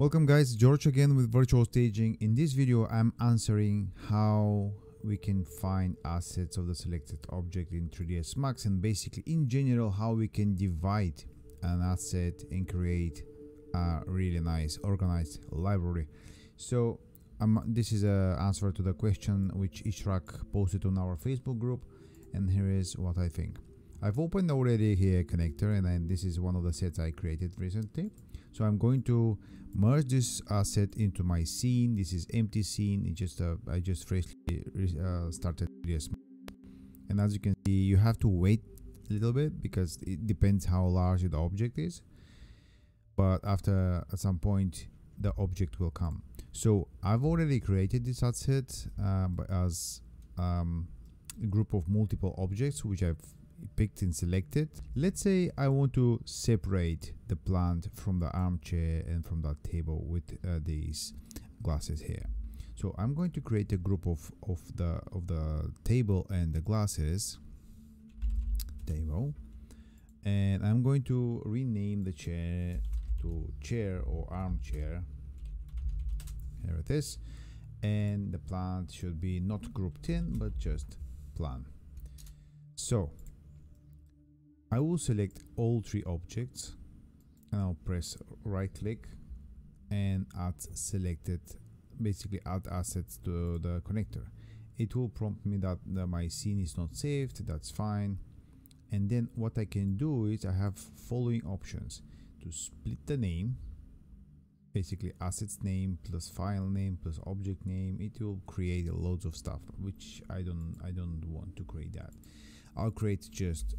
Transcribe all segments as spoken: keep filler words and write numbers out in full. Welcome guys, George again with virtual staging. In this video I'm answering how we can find assets of the selected object in three D S Max, and basically in general how we can divide an asset and create a really nice organized library. So um, this is an answer to the question which Ishraq posted on our Facebook group, and here is what I think. I've opened already here Connector, and then this is one of the sets I created recently. So I'm going to merge this asset into my scene. This is empty scene. It just uh, I just freshly uh, started three D S Max, and as you can see, you have to wait a little bit because it depends how large the object is. But after at some point, the object will come. So I've already created this asset uh, as um, a group of multiple objects which I've picked and selected. Let's say I want to separate the plant from the armchair and from that table with uh, these glasses here. So I'm going to create a group of of the of the table and the glasses table, and I'm going to rename the chair to chair or armchair. Here it is, and the plant should be not grouped in but just plant. So I will select all three objects and I'll press right click and add selected, basically add assets to the connector. It will prompt me that the, my scene is not saved. That's fine. And then what I can do is I have following options to split the name, basically assets name plus file name plus object name. It will create loads of stuff which I don't I don't want to create that. I'll create just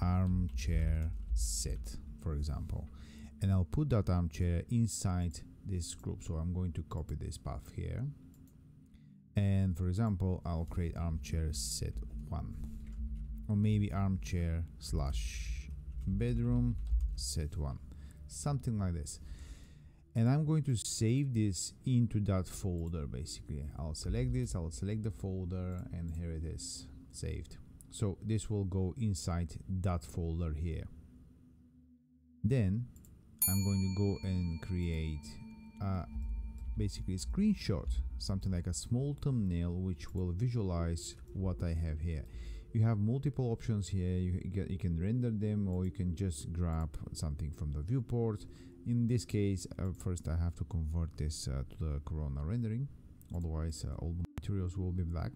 armchair set, for example, and I'll put that armchair inside this group. So I'm going to copy this path here, and for example I'll create armchair set one, or maybe armchair slash bedroom set one, something like this. And I'm going to save this into that folder. Basically I'll select this, I'll select the folder, and here it is saved. So this will go inside that folder here. Then I'm going to go and create a, basically a screenshot, something like a small thumbnail which will visualize what I have here. You have multiple options here. You, get, you can render them, or you can just grab something from the viewport. In this case, uh, first I have to convert this uh, to the Corona rendering, otherwise uh, all the materials will be black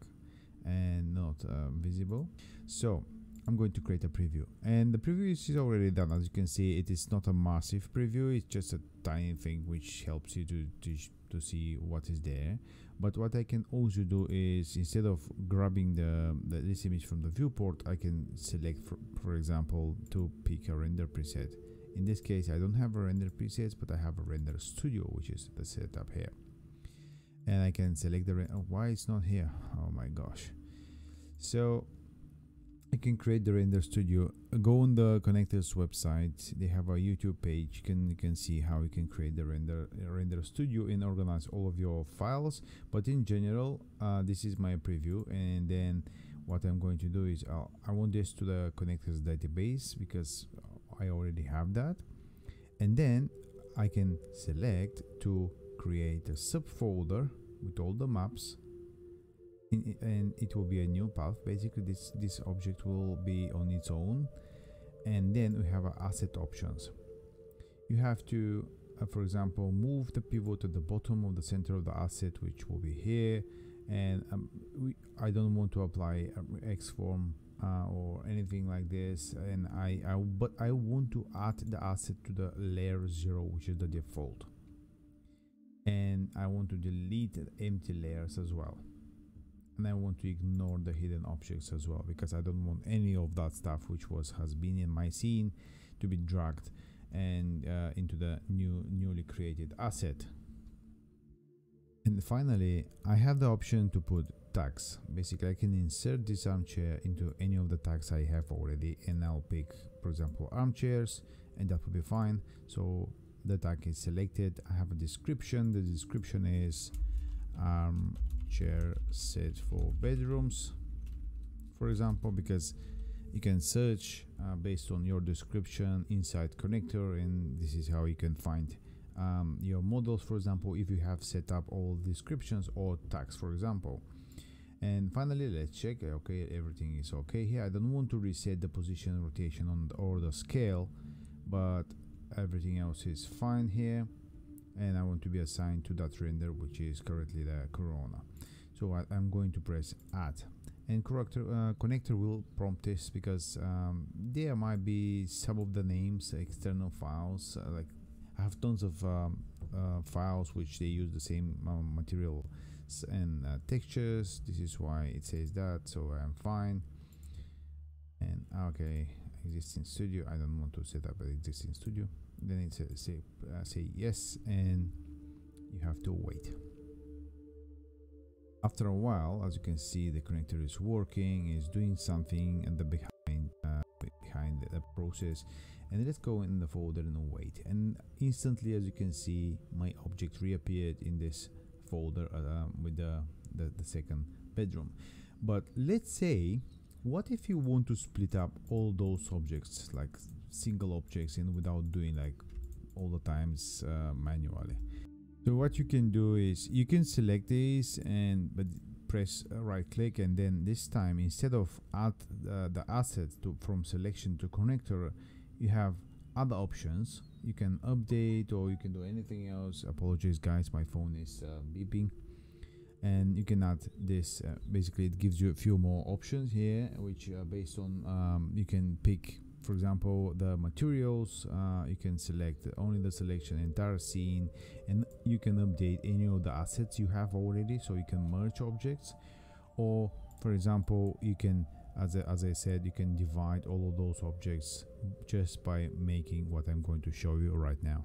and not uh, visible. So I'm going to create a preview, and the preview is already done. As you can see, it is not a massive preview, it's just a tiny thing which helps you to, to, to see what is there. But what I can also do is, instead of grabbing the, the this image from the viewport, I can select for, for example, to pick a render preset. In this case I don't have a render preset, but I have a render studio, which is the setup here. And I can select the render. Oh, why it's not here? Oh my gosh. So I can create the render studio. Go on the Connector's website. They have a YouTube page. You can you can see how you can create the render uh, render studio and organize all of your files. But in general, uh, this is my preview. And then what I'm going to do is I'll, I want this to the Connector's database because I already have that. And then I can select to create a subfolder with all the maps, in, and it will be a new path. Basically this this object will be on its own. And then we have our asset options. You have to uh, for example, move the pivot at the bottom of the center of the asset, which will be here. And um, we, I don't want to apply Xform uh, or anything like this, and I, I but I want to add the asset to the layer zero, which is the default. And I want to delete empty layers as well, and I want to ignore the hidden objects as well, because I don't want any of that stuff which was has been in my scene to be dragged and uh, into the new newly created asset. And finally I have the option to put tags. Basically I can insert this armchair into any of the tags I have already, and I'll pick, for example, armchairs, and that will be fine. So the tag is selected. I have a description. The description is armchair set for bedrooms, for example, because you can search uh, based on your description inside Connector, and this is how you can find um, your models, for example, if you have set up all descriptions or tags, for example. And finally, let's check. Okay, everything is okay here. I don't want to reset the position, rotation, on the, or the scale, but everything else is fine here. And I want to be assigned to that render, which is currently the Corona. So I, I'm going to press Add. And corrector, uh, Connector will prompt this because um, there might be some of the names, external files. Uh, like I have tons of um, uh, files which they use the same um, material and uh, textures. This is why it says that, so I'm fine. And okay, existing studio, I don't want to set up an existing studio. Then it says say, uh, say yes, and you have to wait. After a while, as you can see, the connector is working, is doing something in the behind uh, behind the process. And let's go in the folder and wait, and instantly, as you can see, my object reappeared in this folder uh, with the, the, the second bedroom. But let's say, what if you want to split up all those objects, like single objects, and without doing like all the times uh, manually? So what you can do is you can select this and but press right click, and then this time, instead of add uh, the asset to from selection to connector, you have other options. You can update or you can do anything else. Apologies guys, my phone is uh, beeping. And you can add this, uh, basically it gives you a few more options here, which are based on um, you can pick, for example, the materials. Uh, you can select only the selection entire scene, and you can update any of the assets you have already, so you can merge objects. Or for example, you can, as I, as I said, you can divide all of those objects just by making what I'm going to show you right now.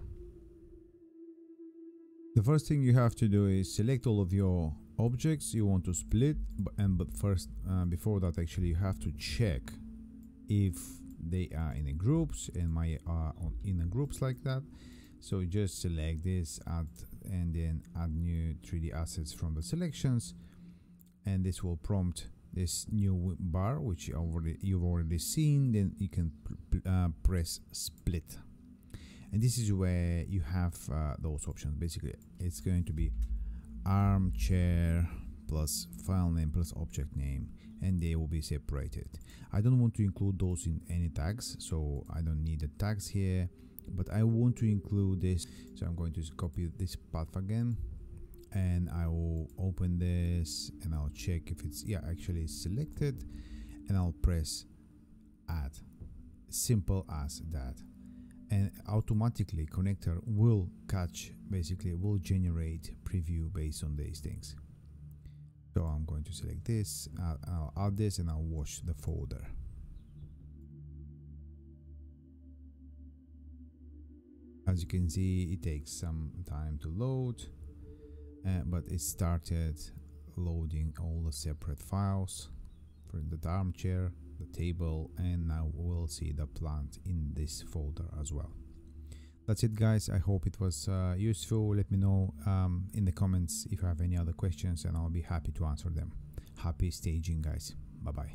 The first thing you have to do is select all of your objects you want to split, and but first uh, before that, actually you have to check if they are in a groups, and my are on in a groups like that. So just select this, add, and then add new three D assets from the selections, and this will prompt this new bar which you already you've already seen. Then you can uh, press split, and this is where you have uh, those options. Basically it's going to be armchair plus file name plus object name, and they will be separated. I don't want to include those in any tags, so I don't need the tags here, but I want to include this. So I'm going to copy this path again, and I will open this, and I'll check if it's, yeah, actually selected, and I'll press add. Simple as that. And automatically connector will catch, basically will generate preview based on these things. So I'm going to select this, I'll, I'll add this, and I'll watch the folder. As you can see, it takes some time to load, uh, but it started loading all the separate files for the armchair, the table, and now we'll see the plant in this folder as well. That's it guys, I hope it was uh, useful. Let me know um, in the comments if you have any other questions, and I'll be happy to answer them. Happy staging guys, bye bye.